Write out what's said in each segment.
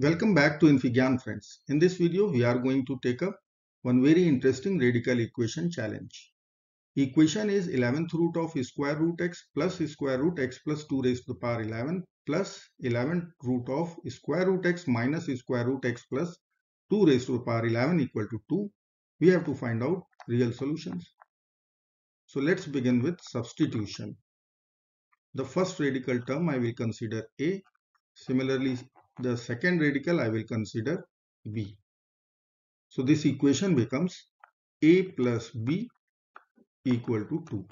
Welcome back to Infigyan, friends. In this video, we are going to take up one very interesting radical equation challenge. Equation is 11th root of square root x plus square root x plus 2 raised to the power 11 plus 11th root of square root x minus square root x plus 2 raised to the power 11 equal to 2. We have to find out real solutions. So let's begin with substitution. The first radical term I will consider a. Similarly, the second radical I will consider b. So this equation becomes a plus b equal to 2.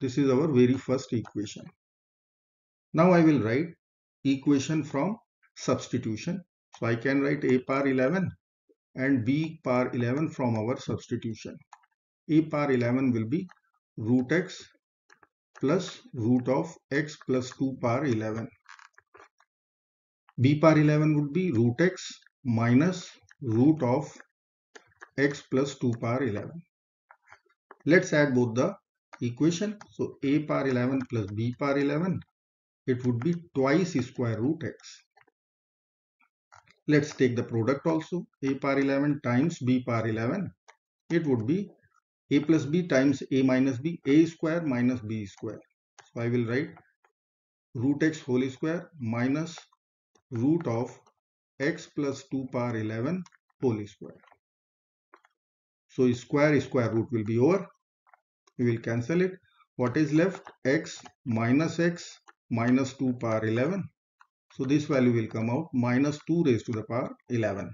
This is our very first equation. Now I will write equation from substitution. So I can write a power 11 and b power 11 from our substitution. A power 11 will be root x plus root of x plus 2 power 11. B power 11 would be root x minus root of x plus 2 power 11. Let's add both the equation. So a power 11 plus b power 11, it would be twice square root x. Let's take the product also. A power 11 times b power 11, it would be a plus b times a minus b, a square minus b square. So I will write root x whole square minus root of x plus 2 power 11 whole square. So square root will be over. We will cancel it. What is left? X minus 2 power 11. So this value will come out minus 2 raised to the power 11.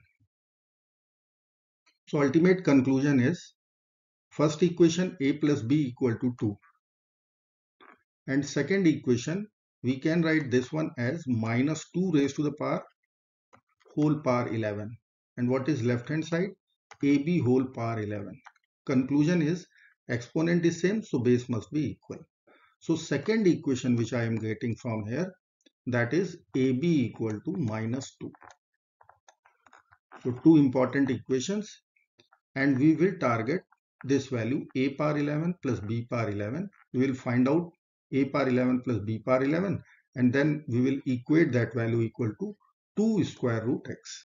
So ultimate conclusion is first equation a plus b equal to 2. And second equation, we can write this one as minus 2 raised to the power whole power 11. And what is left hand side? AB whole power 11. Conclusion is exponent is same, so base must be equal. So second equation which I am getting from here, that is AB equal to minus 2. So two important equations, and we will target this value a power 11 plus b power 11. We will find out a power 11 plus b power 11, and then we will equate that value equal to 2 square root x.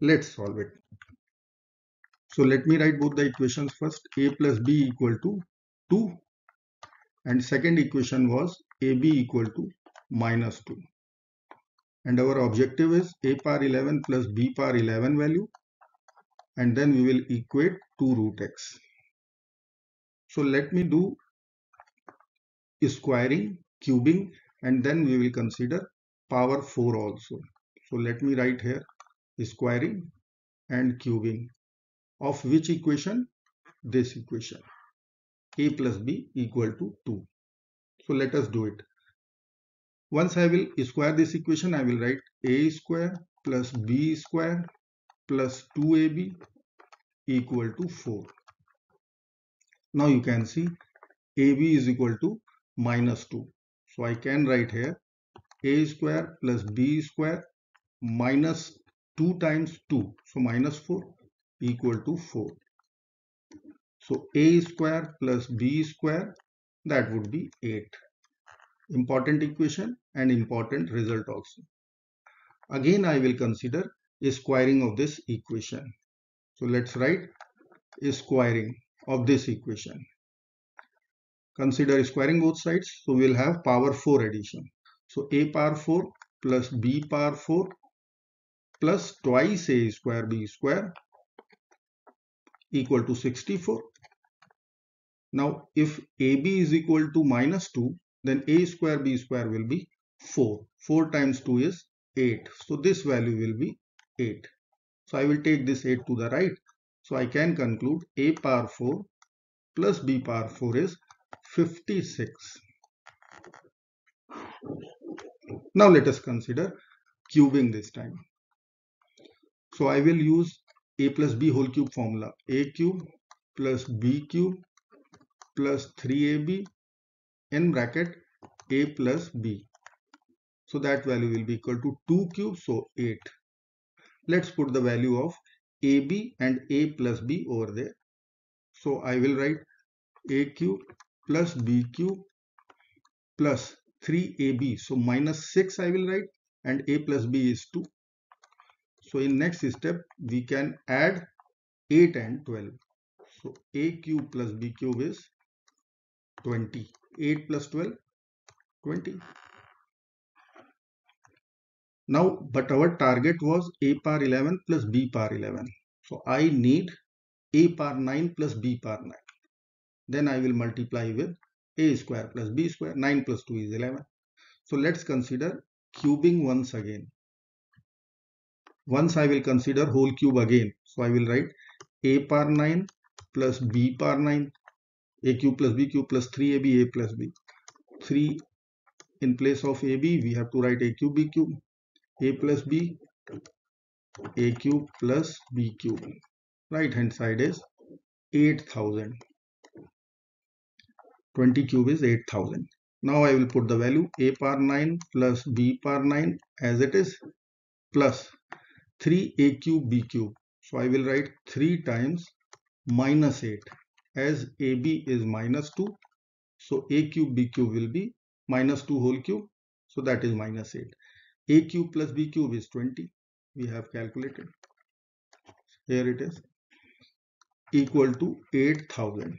Let's solve it. So let me write both the equations first. A plus b equal to 2, and second equation was ab equal to minus 2. And our objective is a power 11 plus b power 11 value, and then we will equate 2 root x. So let me do squaring, cubing, and then we will consider power 4 also. So let me write here squaring and cubing of which equation? This equation, a plus b equal to 2. So let us do it. Once I will square this equation, I will write a square plus b square plus 2ab equal to 4. Now you can see ab is equal to minus 2. So I can write here a square plus b square minus 2 times 2, so minus 4 equal to 4. So a square plus b square, that would be 8. Important equation and important result also. Again I will consider squaring of this equation. So let's write squaring of this equation. Consider squaring both sides, so we will have power 4 addition. So a power 4 plus b power 4 plus twice a square b square equal to 64. Now if ab is equal to minus 2, then a square b square will be 4. 4 times 2 is 8. So this value will be 8. So I will take this 8 to the right. So I can conclude a power 4 plus b power 4 is 56. Now let us consider cubing this time. So I will use a plus b whole cube formula. A cube plus b cube plus 3ab in bracket a plus b. So that value will be equal to 2 cubes, so 8. Let's put the value of ab and a plus b over there. So I will write a cube plus b cube plus 3ab, so minus 6 I will write, and a plus b is 2, So in next step we can add 8 and 12. So a cube plus b cube is 20. 8 plus 12, 20. Now, but our target was a power 11 plus b power 11. So I need a power 9 plus b power 9. Then I will multiply with a square plus b square. 9 plus 2 is 11. So let's consider cubing once again. Once I will consider whole cube again. So I will write a power 9 plus b power 9. A cube plus b cube plus 3ab a plus b. 3 in place of ab we have to write a cube b cube. A plus b, a cube plus b cube. Right hand side is 8000. 20 cube is 8000. Now I will put the value a power 9 plus b power 9 as it is plus 3 a cube b cube. So I will write 3 times minus 8 as ab is minus 2. So a cube b cube will be minus 2 whole cube. So that is minus 8. A cube plus b cube is 20. We have calculated. Here it is equal to 8000.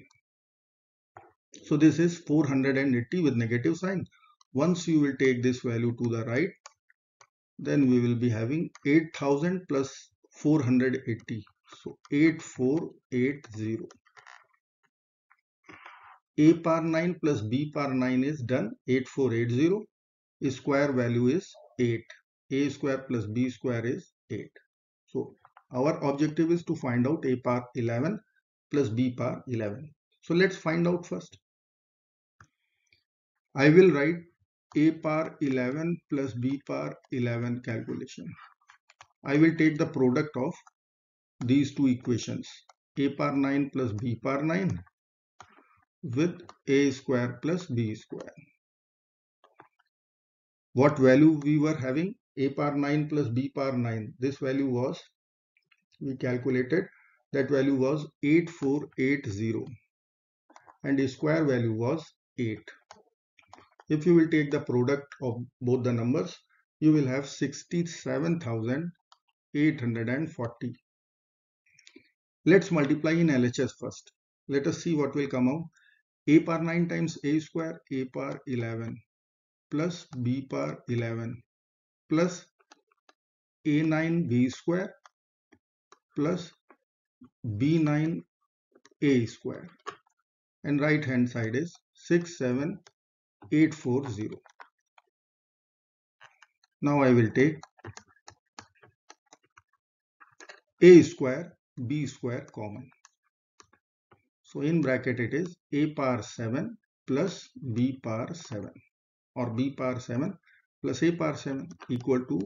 So this is 480 with negative sign. Once you will take this value to the right, then we will be having 8000 plus 480. So 8480. A power 9 plus b power 9 is done. 8480. A square value is 8. A square plus b square is 8. So our objective is to find out a power 11 plus b power 11. So let's find out first. I will write a power 11 plus b power 11 calculation. I will take the product of these two equations, a power 9 plus b power 9 with a square plus b square. What value we were having? A power 9 plus b power 9. This value was, we calculated, that value was 8480 and the square value was 8. If you will take the product of both the numbers, you will have 67,840. Let's multiply in LHS first. Let us see what will come out. A power 9 times a square, a power 11. Plus b power 11 plus a9b square plus b9a square, and right hand side is 67840. Now I will take a square b square common. So in bracket it is a power 7 plus b power 7. Or b power 7 plus a power 7 equal to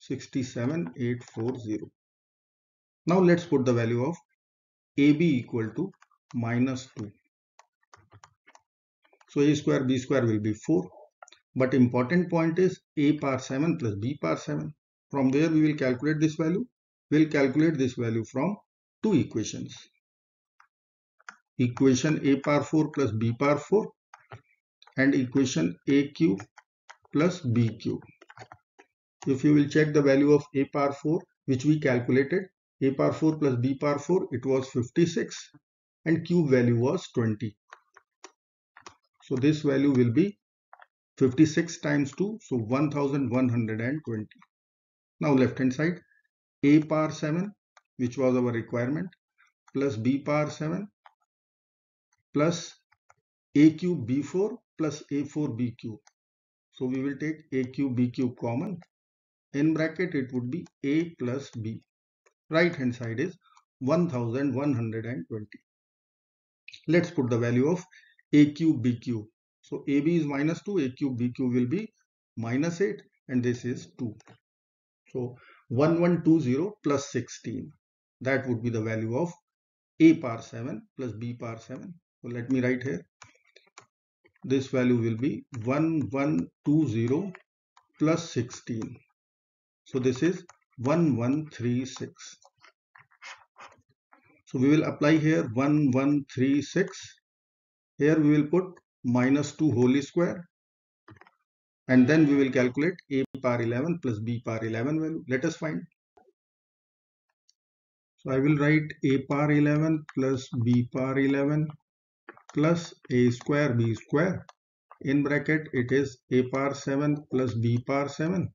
67,840. Now let's put the value of ab equal to minus 2. So a square b square will be 4. But important point is a power 7 plus b power 7. From where we will calculate this value? We will calculate this value from two equations. Equation a power 4 plus b power 4. And equation a cube plus b cube. If you will check the value of a power 4, which we calculated, a power 4 plus b power 4, it was 56 and cube value was 20. So this value will be 56 times 2, so 1120. Now left hand side, a power 7, which was our requirement, plus b power 7 plus a cube b4 plus a4 b cube. So we will take a cube b cube common. In bracket it would be a plus b. Right hand side is 1120. Let's put the value of a cube b cube. So ab is minus 2, a cube b cube will be minus 8 and this is 2. So 1120 plus 16. That would be the value of a power 7 plus b power 7. So let me write here. This value will be 1120 plus 16. So this is 1136. So we will apply here 1136. Here we will put minus 2 whole square. And then we will calculate a power 11 plus b power 11 value. Let us find. So I will write a power 11 plus b power 11 plus a square b square. In bracket it is a power 7 plus b power 7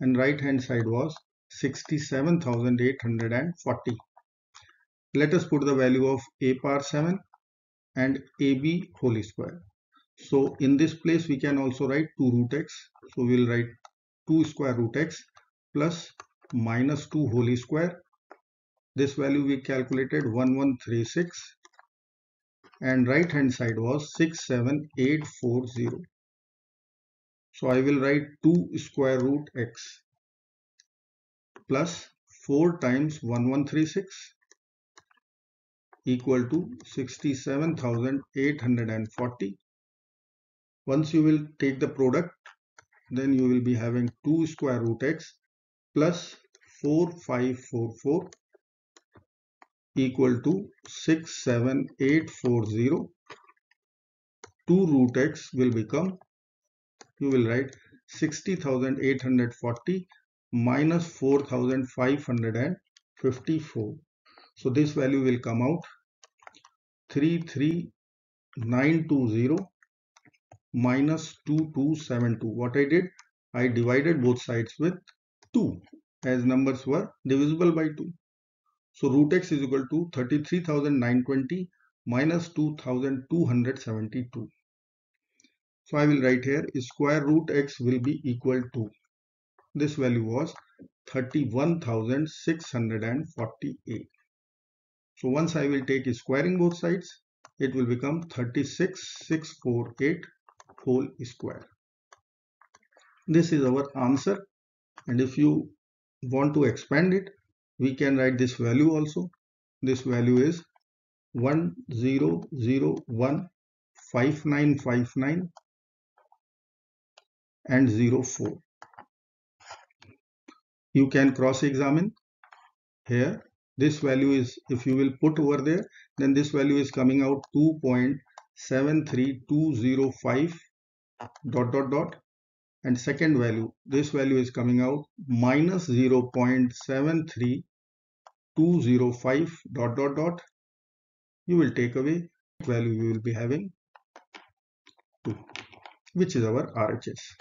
and right hand side was 67,840. Let us put the value of a power 7 and ab whole square. So in this place we can also write 2 root x. So we will write 2 square root x plus minus 2 whole square. This value we calculated 1136 and right hand side was 67840. So I will write 2 square root x plus 4 times 1136 equal to 67,840. Once you will take the product, then you will be having 2 square root x plus 4544 equal to 67840. 2 root x will become, you will write 60,840 minus 4,554. So this value will come out 33920 minus 2272. What I did? I divided both sides with 2 as numbers were divisible by 2. So root x is equal to 33,920 minus 2,272. So I will write here square root x will be equal to, this value was 31,648. So once I will take squaring both sides, it will become 36,648 whole square. This is our answer, and if you want to expand it, we can write this value also. This value is 10015959 and 04. You can cross-examine here. This value is, if you will put over there, then this value is coming out 2.73205 dot dot dot. And second value, this value is coming out minus 0.73205 dot dot dot. You will take away value, we will be having 2, which is our RHS.